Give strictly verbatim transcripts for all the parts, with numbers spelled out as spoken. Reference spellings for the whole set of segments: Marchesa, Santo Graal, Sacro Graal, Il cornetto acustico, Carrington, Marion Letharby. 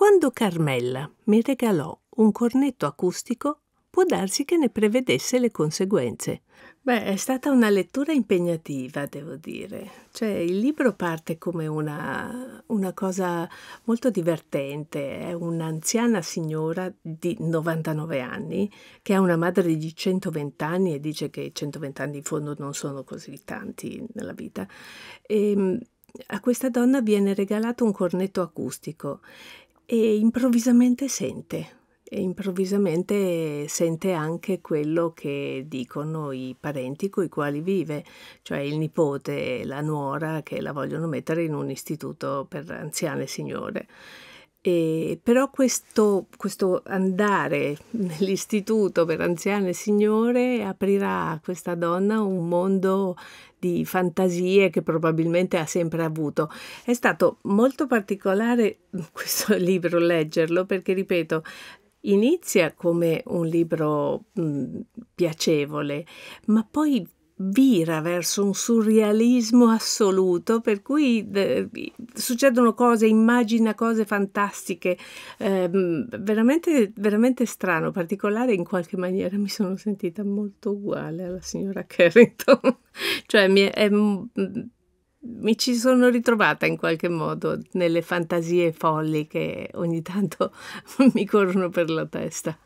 Quando Carmella mi regalò un cornetto acustico, può darsi che ne prevedesse le conseguenze. Beh, è stata una lettura impegnativa, devo dire. Cioè, il libro parte come una, una cosa molto divertente. È un'anziana signora di novantanove anni che ha una madre di centoventi anni e dice che centoventi anni in fondo non sono così tanti nella vita. E a questa donna viene regalato un cornetto acustico e improvvisamente sente. E improvvisamente sente anche quello che dicono i parenti coi quali vive, cioè il nipote e la nuora che la vogliono mettere in un istituto per anziane signore. E però questo, questo andare nell'istituto per anziane signore aprirà a questa donna un mondo di fantasie che probabilmente ha sempre avuto. È stato molto particolare questo libro leggerlo perché, ripeto, inizia come un libro mh, piacevole, ma poi vira verso un surrealismo assoluto, per cui eh, succedono cose, immagina cose fantastiche, eh, veramente, veramente strano, particolare. In qualche maniera mi sono sentita molto uguale alla signora Carrington, cioè mi, è, mi ci sono ritrovata in qualche modo nelle fantasie folli che ogni tanto mi corrono per la testa.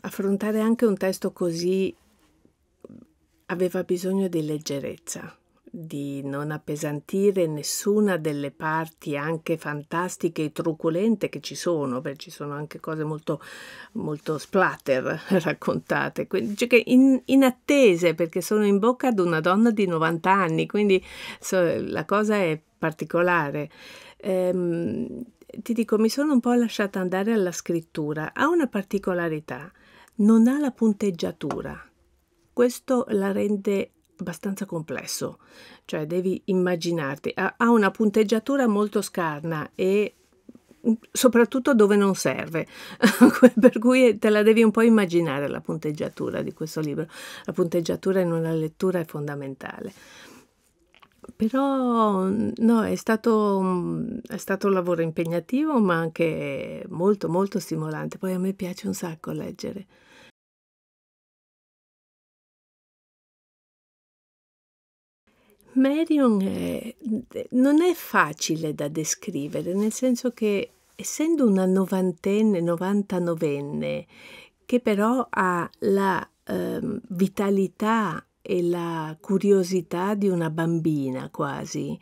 Affrontare anche un testo così aveva bisogno di leggerezza, di non appesantire nessuna delle parti anche fantastiche e truculente che ci sono, perché ci sono anche cose molto, molto splatter raccontate, quindi, cioè, in, in attese, perché sono in bocca ad una donna di novanta anni, quindi so, la cosa è particolare. Ehm, ti dico, mi sono un po' lasciata andare alla scrittura. Ha una particolarità, non ha la punteggiatura, questo la rende abbastanza complesso, cioè devi immaginarti, ha una punteggiatura molto scarna e soprattutto dove non serve per cui te la devi un po' immaginare la punteggiatura di questo libro. La punteggiatura in una lettura è fondamentale, però no, è stato, è stato un lavoro impegnativo ma anche molto molto stimolante. Poi a me piace un sacco leggere. Marion è, non è facile da descrivere, nel senso che essendo una novantenne, novantanovenne, che però ha la eh, vitalità e la curiosità di una bambina quasi,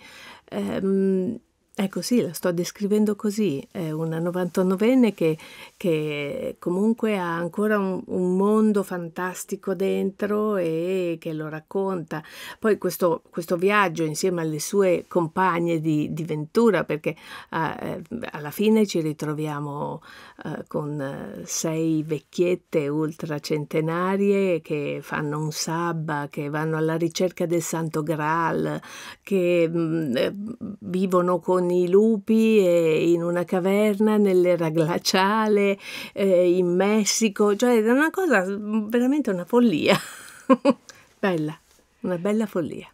ehm, ecco sì, la sto descrivendo così, è una novantanovenne che, che comunque ha ancora un, un mondo fantastico dentro e che lo racconta. Poi questo, questo viaggio insieme alle sue compagne di, di ventura, perché eh, alla fine ci ritroviamo eh, con sei vecchiette ultracentenarie che fanno un sabba, che vanno alla ricerca del Santo Graal, che mh, vivono con i lupi e in una caverna nell'era glaciale eh, in Messico, cioè è una cosa veramente una follia bella, una bella follia.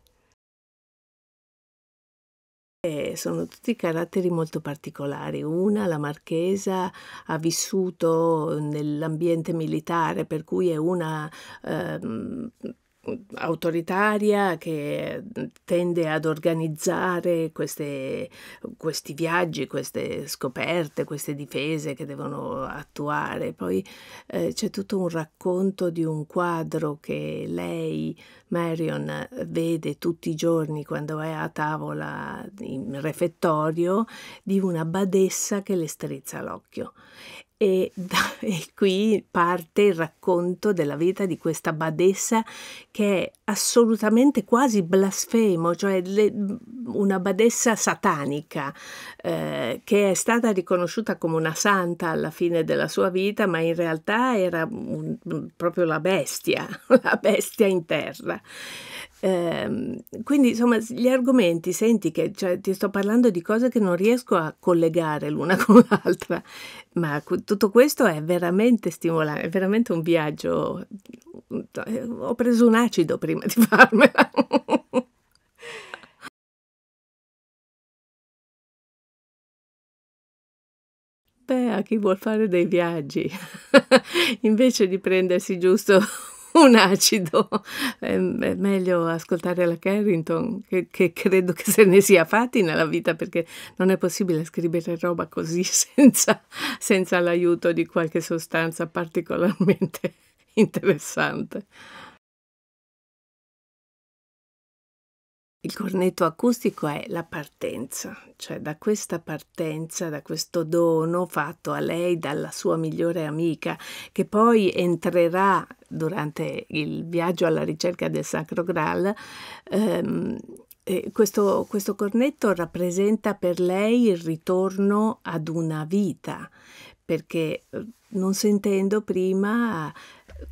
E sono tutti caratteri molto particolari. Una, la Marchesa, ha vissuto nell'ambiente militare, per cui è una ehm, autoritaria che tende ad organizzare queste, questi viaggi, queste scoperte, queste difese che devono attuare. Poi eh, c'è tutto un racconto di un quadro che lei, Marion, vede tutti i giorni quando è a tavola in refettorio, di una badessa che le strizza l'occhio. E, da, e qui parte il racconto della vita di questa badessa, che è assolutamente quasi blasfemo, cioè le, una badessa satanica eh, che è stata riconosciuta come una santa alla fine della sua vita, ma in realtà era un, proprio la bestia, la bestia in terra. Eh, quindi insomma gli argomenti, senti che cioè, ti sto parlando di cose che non riesco a collegare l'una con l'altra, ma tutto questo è veramente stimolante, è veramente un viaggio. Ho preso un acido prima di farmela a chi vuol fare dei viaggi invece di prendersi giusto un acido, è meglio ascoltare la Carrington, che, che credo che se ne sia fatti nella vita, perché non è possibile scrivere roba così senza, senza l'aiuto di qualche sostanza particolarmente interessante. Il cornetto acustico è la partenza, cioè da questa partenza, da questo dono fatto a lei dalla sua migliore amica, che poi entrerà durante il viaggio alla ricerca del Sacro Graal. Ehm, questo, questo cornetto rappresenta per lei il ritorno ad una vita, perché non sentendo prima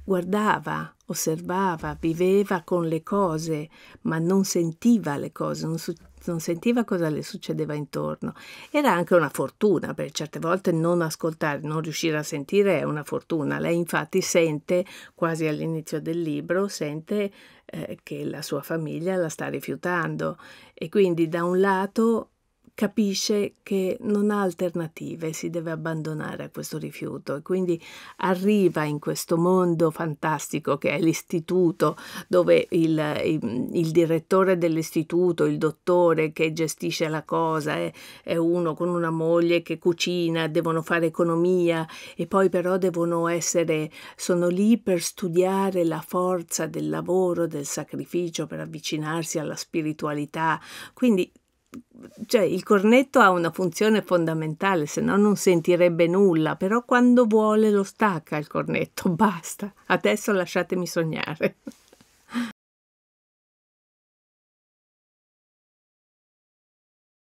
guardava, osservava, viveva con le cose, ma non sentiva le cose, non, non sentiva cosa le succedeva intorno. Era anche una fortuna, perché certe volte non ascoltare, non riuscire a sentire è una fortuna. Lei infatti sente, quasi all'inizio del libro, sente eh, che la sua famiglia la sta rifiutando, e quindi da un lato capisce che non ha alternative, si deve abbandonare a questo rifiuto, e quindi arriva in questo mondo fantastico che è l'istituto, dove il, il, il direttore dell'istituto, il dottore che gestisce la cosa, è, è uno con una moglie che cucina, devono fare economia, e poi però devono essere, sono lì per studiare la forza del lavoro, del sacrificio, per avvicinarsi alla spiritualità. Quindi cioè il cornetto ha una funzione fondamentale, se no non sentirebbe nulla, però quando vuole lo stacca il cornetto, basta, adesso lasciatemi sognare.